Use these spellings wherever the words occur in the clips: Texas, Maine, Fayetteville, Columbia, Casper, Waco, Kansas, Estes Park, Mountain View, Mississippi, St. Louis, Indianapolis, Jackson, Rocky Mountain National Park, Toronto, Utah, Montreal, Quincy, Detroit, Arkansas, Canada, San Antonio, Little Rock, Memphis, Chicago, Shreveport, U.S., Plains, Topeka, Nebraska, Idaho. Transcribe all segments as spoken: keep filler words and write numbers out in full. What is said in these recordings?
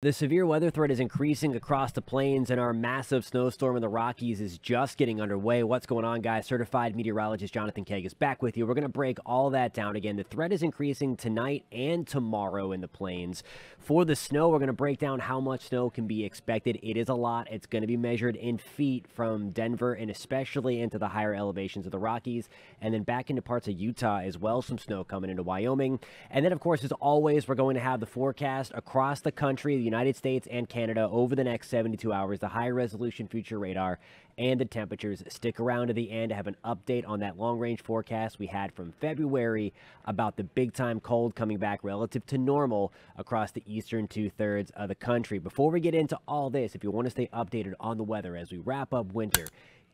The severe weather threat is increasing across the plains, and our massive snowstorm in the Rockies is just getting underway. What's going on, guys? Certified meteorologist Jonathan Kegges back with you. We're going to break all that down again. The threat is increasing tonight and tomorrow in the plains. For the snow, we're going to break down how much snow can be expected. It is a lot. It's going to be measured in feet from Denver and especially into the higher elevations of the Rockies, and then back into parts of Utah as well. Some snow coming into Wyoming. And then, of course, as always, we're going to have the forecast across the country, United States and Canada over the next seventy-two hours, the high-resolution future radar, and the temperatures. Stick around to the end to have an update on that long-range forecast we had from February about the big-time cold coming back relative to normal across the eastern two-thirds of the country. Before we get into all this, if you want to stay updated on the weather as we wrap up winter,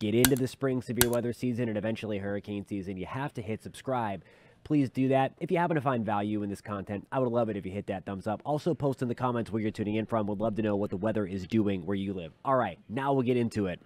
get into the spring severe weather season and eventually hurricane season, you have to hit subscribe. Please do that. If you happen to find value in this content, I would love it if you hit that thumbs up. Also, post in the comments where you're tuning in from. Would love to know what the weather is doing where you live. All right, now we'll get into it.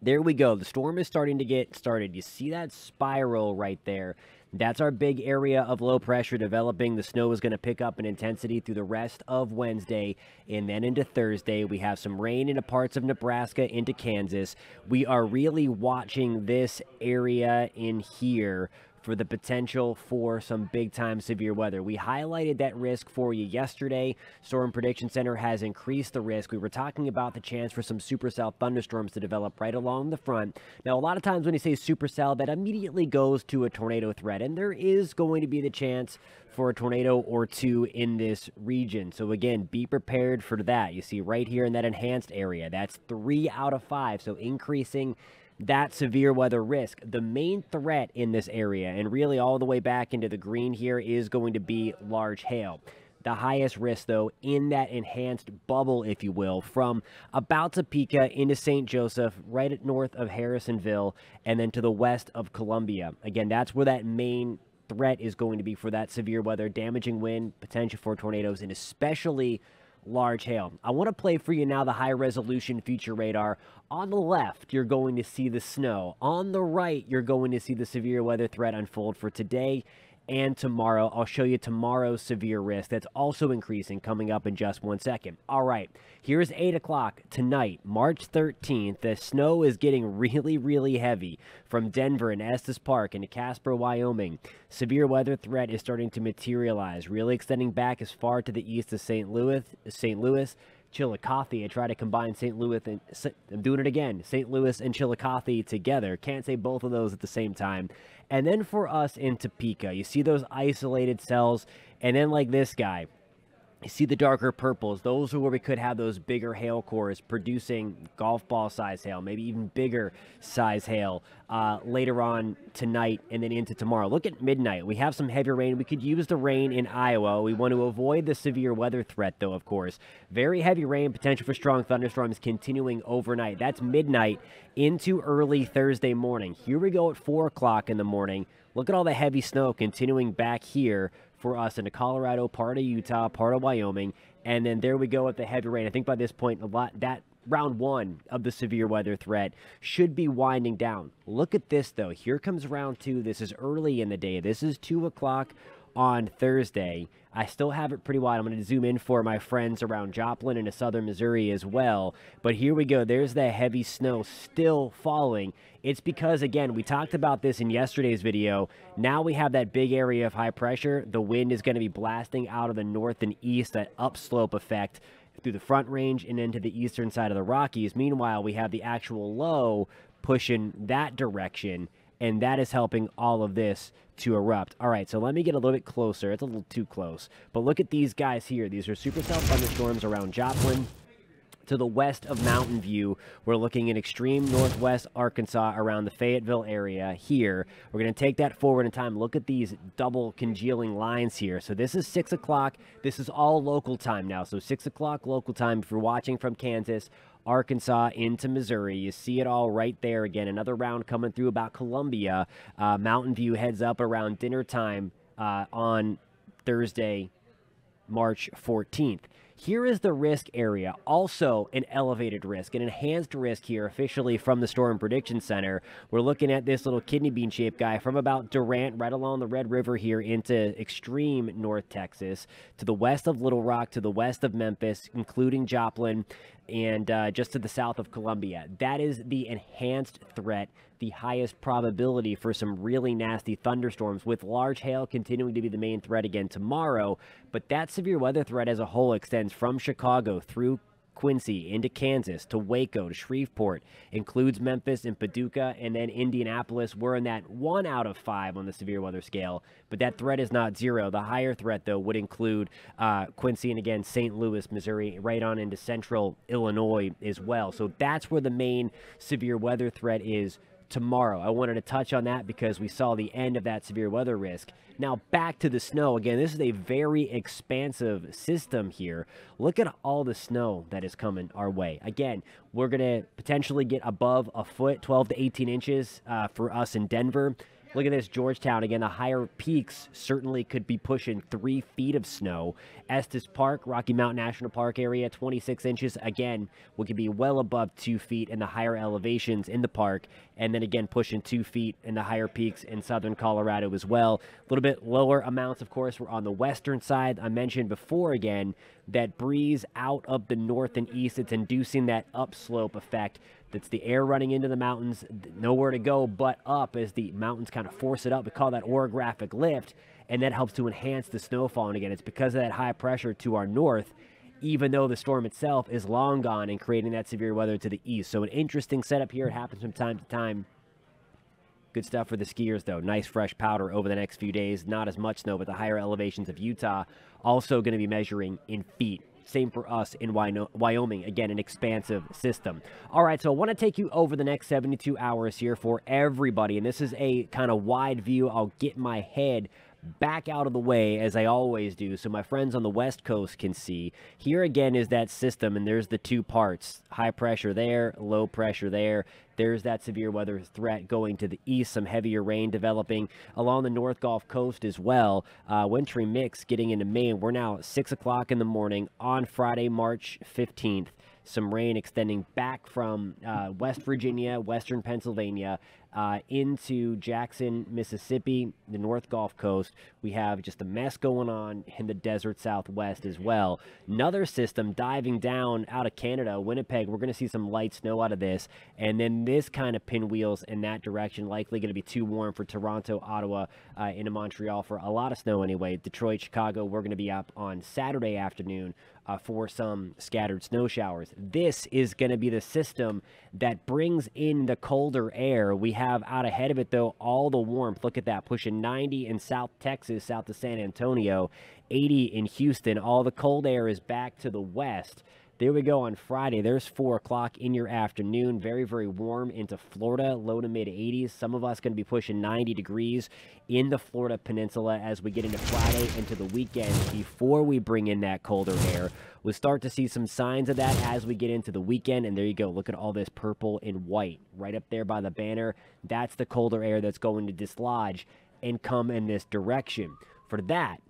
There we go. The storm is starting to get started. You see that spiral right there? That's our big area of low pressure developing. The snow is going to pick up in intensity through the rest of Wednesday and then into Thursday. We have some rain into parts of Nebraska, into Kansas. We are really watching this area in here for the potential for some big-time severe weather. We highlighted that risk for you yesterday. Storm Prediction Center has increased the risk. We were talking about the chance for some supercell thunderstorms to develop right along the front. Now, a lot of times when you say supercell, that immediately goes to a tornado threat, and there is going to be the chance for a tornado or two in this region. So again, be prepared for that. You see right here in that enhanced area, that's three out of five, so increasing that severe weather risk. The main threat in this area, and really all the way back into the green here, is going to be large hail. The highest risk, though, in that enhanced bubble, if you will, from about Topeka into Saint Joseph, right at north of Harrisonville, and then to the west of Columbia. Again, that's where that main threat is going to be for that severe weather, damaging wind, potential for tornadoes, and especially large hail. I want to play for you now the high resolution future radar. On the left, you're going to see the snow. On the right, you're going to see the severe weather threat unfold for today and tomorrow. I'll show you tomorrow's severe risk that's also increasing coming up in just one second. All right, here's eight o'clock tonight, March thirteenth. The snow is getting really, really heavy from Denver and Estes Park into Casper, Wyoming. Severe weather threat is starting to materialize, really extending back as far to the east as Saint Louis, Saint Louis, Chillicothe. I try to combine Saint Louis and I'm doing it again. Saint Louis and Chillicothe together. Can't say both of those at the same time. And then for us in Topeka, you see those isolated cells, and then like this guy, you see the darker purples. Those are where we could have those bigger hail cores producing golf ball size hail, maybe even bigger size hail uh, later on tonight and then into tomorrow. Look at midnight. We have some heavy rain. We could use the rain in Iowa. We want to avoid the severe weather threat, though, of course. Very heavy rain, potential for strong thunderstorms continuing overnight. That's midnight into early Thursday morning. Here we go at four o'clock in the morning. Look at all the heavy snow continuing back here for us into Colorado, part of Utah, part of Wyoming, and then there we go at the heavy rain. I think by this point, a lot that round one of the severe weather threat should be winding down. Look at this, though. Here comes round two. This is early in the day. This is two o'clock on Thursday. I still have it pretty wide. I'm going to zoom in for my friends around Joplin and to southern Missouri as well. But here we go. There's the heavy snow still falling. It's because, again, we talked about this in yesterday's video. Now we have that big area of high pressure. The wind is going to be blasting out of the north and east, that upslope effect through the front range and into the eastern side of the Rockies. Meanwhile, we have the actual low pushing that direction, and that is helping all of this to erupt. All right, so let me get a little bit closer. It's a little too close, but look at these guys here. These are supercell thunderstorms around Joplin. To the west of Mountain View, we're looking in extreme northwest Arkansas around the Fayetteville area here. We're going to take that forward in time. Look at these double congealing lines here. So this is six o'clock. This is all local time now. So six o'clock local time if you're watching from Kansas, Arkansas into Missouri. You see it all right there again. Another round coming through about Columbia. Uh, Mountain View heads up around dinner time uh, on Thursday, March fourteenth. Here is the risk area, also an elevated risk, an enhanced risk here officially from the Storm Prediction Center. We're looking at this little kidney bean shaped guy from about Durant right along the Red River here into extreme North Texas, to the west of Little Rock, to the west of Memphis, including Joplin, and uh, just to the south of Columbia. That is the enhanced threat, the highest probability for some really nasty thunderstorms, with large hail continuing to be the main threat again tomorrow. But that severe weather threat as a whole extends from Chicago through Quincy into Kansas, to Waco, to Shreveport, includes Memphis and Paducah, and then Indianapolis. We're in that one out of five on the severe weather scale, but that threat is not zero. The higher threat, though, would include uh, Quincy and, again, Saint Louis, Missouri, right on into central Illinois as well. So that's where the main severe weather threat is tomorrow. I wanted to touch on that because we saw the end of that severe weather risk. Now back to the snow. Again, this is a very expansive system here. Look at all the snow that is coming our way. Again, we're going to potentially get above a foot, twelve to eighteen inches uh, for us in Denver. Look at this, Georgetown. Again, the higher peaks certainly could be pushing three feet of snow. Estes Park, Rocky Mountain National Park area, twenty-six inches. Again, we could be well above two feet in the higher elevations in the park. And then again, pushing two feet in the higher peaks in southern Colorado as well. A little bit lower amounts, of course, were on the western side. I mentioned before again that breeze out of the north and east. It's inducing that upslope effect. That's the air running into the mountains, nowhere to go but up as the mountains kind of force it up. We call that orographic lift, and that helps to enhance the snowfall. And again, it's because of that high pressure to our north, even though the storm itself is long gone and creating that severe weather to the east. So an interesting setup here. It happens from time to time. Good stuff for the skiers, though. Nice fresh powder over the next few days. Not as much snow, but the higher elevations of Utah also going to be measuring in feet. Same for us in Wyoming. Again, an expansive system. All right, so I want to take you over the next seventy-two hours here for everybody. And this is a kind of wide view. I'll get my head back out of the way as I always do so my friends on the West Coast can see. Here again is that system, and there's the two parts. High pressure there, low pressure there. There's that severe weather threat going to the east, some heavier rain developing along the North Gulf Coast as well. Uh, wintry mix getting into Maine. We're now six o'clock in the morning on Friday, March fifteenth. Some rain extending back from uh, West Virginia, western Pennsylvania, uh, into Jackson, Mississippi, the North Gulf Coast. We have just a mess going on in the desert southwest as well. Another system diving down out of Canada, Winnipeg. We're going to see some light snow out of this. And then this kind of pinwheels in that direction, likely going to be too warm for Toronto, Ottawa, uh, into Montreal for a lot of snow anyway. Detroit, Chicago, we're going to be up on Saturday afternoon Uh, for some scattered snow showers. This is going to be the system that brings in the colder air. We have out ahead of it, though, all the warmth. Look at that, pushing ninety in South Texas, south of San Antonio, eighty in Houston. All the cold air is back to the west. There we go on Friday. There's four o'clock in your afternoon. Very, very warm into Florida, low to mid eighties. Some of us going to be pushing ninety degrees in the Florida Peninsula as we get into Friday into the weekend before we bring in that colder air. We'll start to see some signs of that as we get into the weekend. And there you go. Look at all this purple and white right up there by the banner. That's the colder air that's going to dislodge and come in this direction. For that,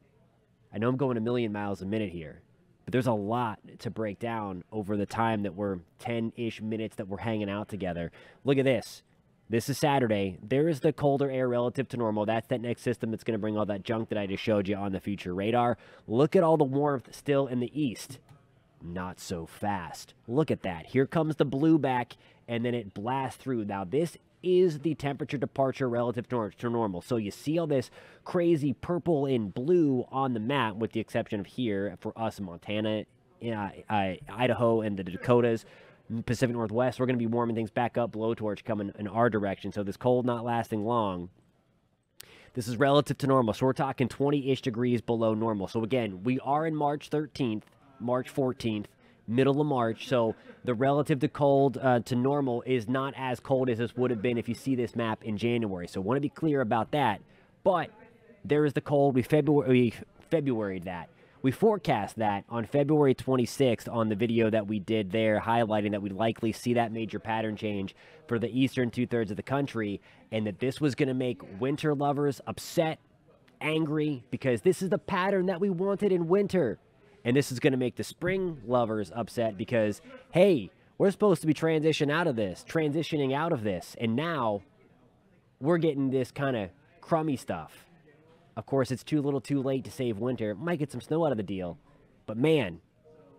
I know I'm going a million miles a minute here, but there's a lot to break down over the time that we're ten-ish minutes that we're hanging out together. Look at this. This is Saturday. There is the colder air relative to normal. That's that next system that's going to bring all that junk that I just showed you on the future radar. Look at all the warmth still in the east. Not so fast. Look at that. Here comes the blue back, and then it blasts through. Now, this is the temperature departure relative to normal. So you see all this crazy purple and blue on the map, with the exception of here for us in Montana, uh, uh, Idaho, and the Dakotas, Pacific Northwest. We're going to be warming things back up, blowtorch coming in our direction. So this cold not lasting long. This is relative to normal. So we're talking twenty-ish degrees below normal. So again, we are in March thirteenth, March fourteenth. Middle of March, so the relative to cold uh, to normal is not as cold as this would have been if you see this map in January. So I want to be clear about that. But there is the cold. We February we February that. We forecast that on February twenty-sixth on the video that we did there, highlighting that we'd likely see that major pattern change for the eastern two-thirds of the country, and that this was going to make winter lovers upset, angry, because this is the pattern that we wanted in winter. And this is going to make the spring lovers upset because, hey, we're supposed to be transitioning out of this, transitioning out of this. And now we're getting this kind of crummy stuff. Of course, it's too little too late to save winter. Might get some snow out of the deal. But, man,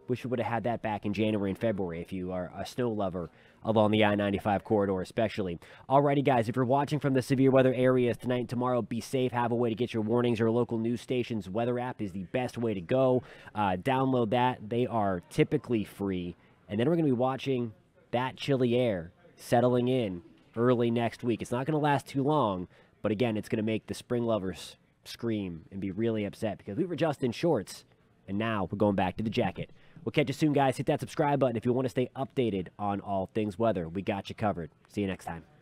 wish we would have had that back in January and February if you are a snow lover along the I ninety-five corridor especially. Alrighty, guys, if you're watching from the severe weather areas tonight and tomorrow, be safe. Have a way to get your warnings. Your local news station's weather app is the best way to go. Uh, download that. They are typically free. And then we're going to be watching that chilly air settling in early next week. It's not going to last too long, but, again, it's going to make the spring lovers scream and be really upset because we were just in shorts and now we're going back to the jacket. We'll catch you soon, guys. Hit that subscribe button if you want to stay updated on all things weather. We got you covered. See you next time.